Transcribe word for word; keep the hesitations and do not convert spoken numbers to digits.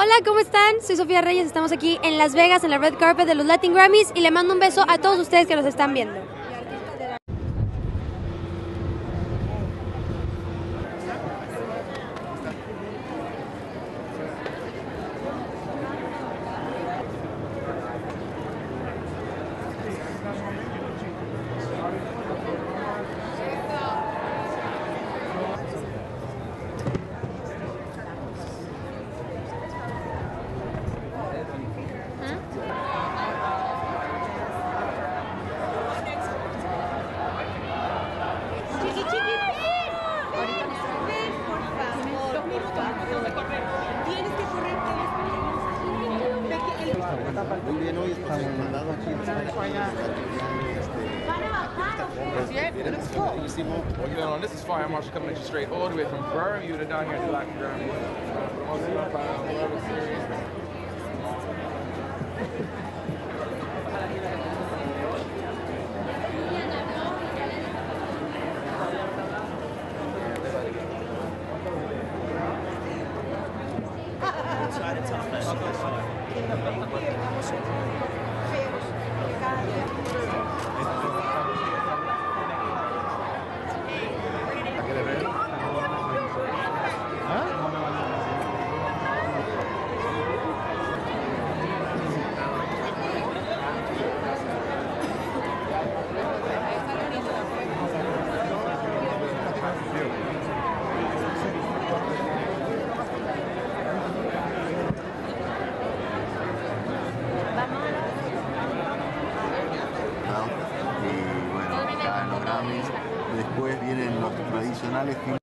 Hola, ¿cómo están? Soy Sofía Reyes, estamos aquí en Las Vegas, en la Red Carpet de los Latin Grammys, y le mando un beso a todos ustedes que nos están viendo. Muy bien, hoy estamos mandando aquí los Well, you know, this is Fire Marshal coming at you straight all the way from Bermuda down here to Latin Grammys. Promoting our World Series. Después vienen los tradicionales.